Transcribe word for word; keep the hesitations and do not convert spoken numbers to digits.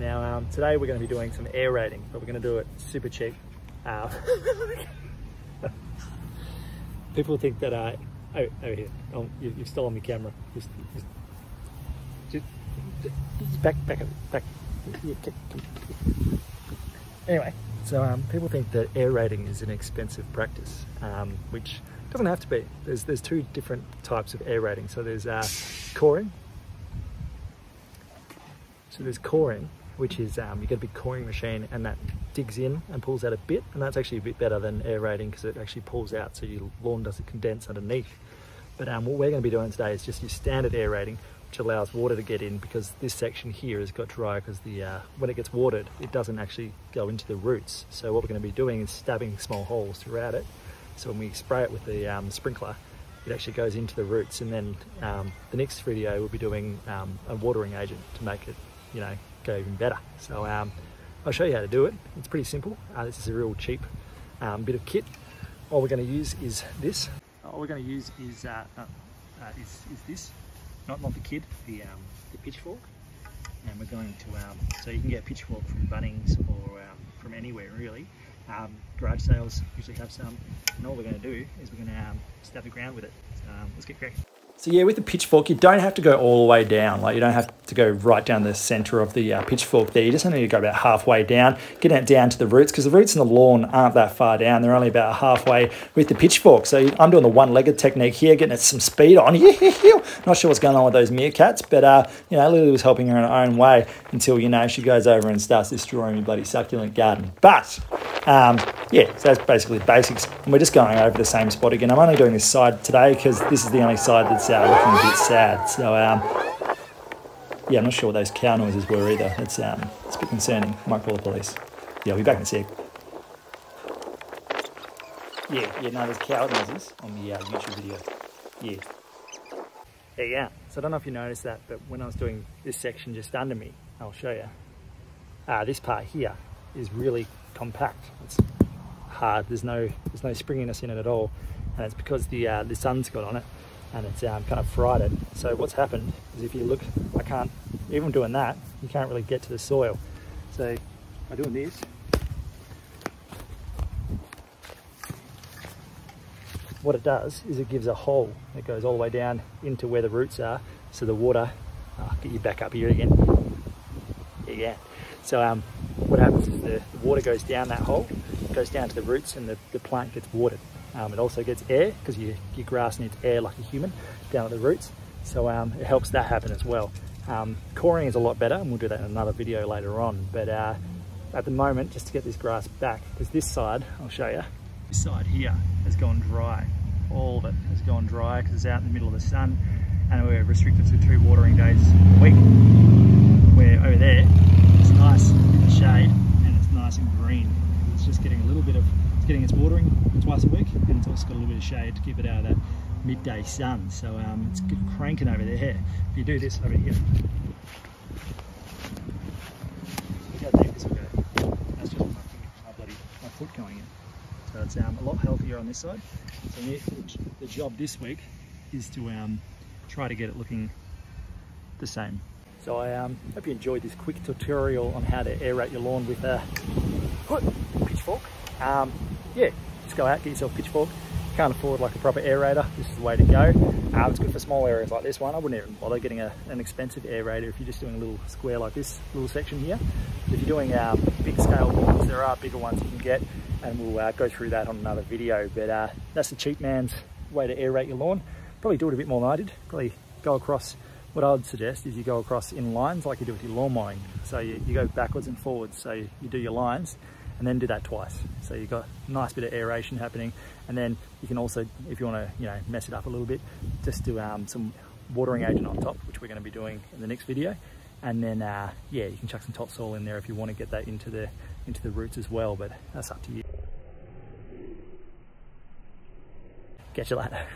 Now, um, today we're going to be doing some aerating, but we're going to do it super cheap. Um, people think that, uh, oh, over here, oh, you, you've stolen my camera. Just, just, just, just back, back, back. Anyway, so um, people think that aerating is an expensive practice, um, which doesn't have to be. There's, there's two different types of aerating. So there's uh, coring. So there's coring, which is um, you get a big coring machine and that digs in and pulls out a bit, and that's actually a bit better than aerating because it actually pulls out so your lawn doesn't condense underneath. But um, what we're going to be doing today is just your standard aerating, which allows water to get in because this section here has got dry because the uh, when it gets watered it doesn't actually go into the roots. So what we're going to be doing is stabbing small holes throughout it, so when we spray it with the um, sprinkler it actually goes into the roots. And then um, the next video we'll be doing um, a watering agent to make it, you know, go even better. So um, I'll show you how to do it. It's pretty simple. Uh, this is a real cheap um, bit of kit. All we're going to use is this. All we're going to use is uh, uh, uh, is, is this, not not the kid, the um, the pitchfork. And we're going to um, so you can get a pitchfork from Bunnings or um, from anywhere really. Um, garage sales usually have some. And all we're going to do is we're going to um, stab the ground with it. So, um, let's get cracking. So yeah, with the pitchfork, you don't have to go all the way down. Like you don't have to go right down the center of the uh, pitchfork there. You just only need to go about halfway down, getting it down to the roots, because the roots in the lawn aren't that far down. They're only about halfway with the pitchfork. So I'm doing the one-legged technique here, getting it some speed on. Not sure what's going on with those meerkats, but uh, you know, Lily was helping her in her own way until, you know, she goes over and starts destroying your bloody succulent garden. But um, yeah, so that's basically basics. And we're just going over the same spot again. I'm only doing this side today because this is the only side that's Uh, looking a bit sad. So um, yeah, I'm not sure what those cow noises were either. It's um, it's a bit concerning. I might call the police. Yeah, I'll be back in a sec. Yeah, yeah, no, there's cow noises on the uh, YouTube video. Yeah. There you go. So I don't know if you noticed that, but when I was doing this section just under me, I'll show you. Ah, uh, this part here is really compact. It's hard. There's no there's no springiness in it at all, and it's because the uh, the sun's got on it. And it's um, kind of fried it. So what's happened is, if you look, I can't, even doing that, you can't really get to the soil. So by doing this, what it does is it gives a hole that goes all the way down into where the roots are. So the water, I'll get you back up here again. Yeah, yeah. So um, what happens is the, the water goes down that hole, goes down to the roots, and the, the plant gets watered. Um, it also gets air because your, your grass needs air like a human down at the roots, so um, it helps that happen as well. Um, coring is a lot better, and we'll do that in another video later on, but uh, at the moment, just to get this grass back, because this side, I'll show you, this side here has gone dry. All of it has gone dry because it's out in the middle of the sun, and we're restricted to two watering days a week. Where over there, it's nice in the shade, and it's nice and green. It's just getting a little bit of getting its watering twice a week, and it's also got a little bit of shade to keep it out of that midday sun. So um, it's cranking over there. If you do this over here, look how deep this will go. That's just my, my, bloody, my foot going in. So it's um, a lot healthier on this side. So the job this week is to um, try to get it looking the same. So I um, hope you enjoyed this quick tutorial on how to aerate your lawn with a pitchfork. Um, yeah, just go out, get yourself a pitchfork. Can't afford like a proper aerator, this is the way to go. Uh, it's good for small areas like this one. I wouldn't even bother getting a, an expensive aerator if you're just doing a little square like this little section here. But if you're doing uh, big scale ones, there are bigger ones you can get, and we'll uh, go through that on another video. But uh, that's the cheap man's way to aerate your lawn. Probably do it a bit more than I did. Probably go across, what I would suggest is you go across in lines like you do with your lawn mowing. So you, you go backwards and forwards, so you, you do your lines, and then do that twice. So you've got a nice bit of aeration happening. And then you can also, if you wanna, you know, mess it up a little bit, just do um, some watering agent on top, which we're gonna be doing in the next video. And then, uh, yeah, you can chuck some topsoil in there if you wanna get that into the, into the roots as well, but that's up to you. Catch you later.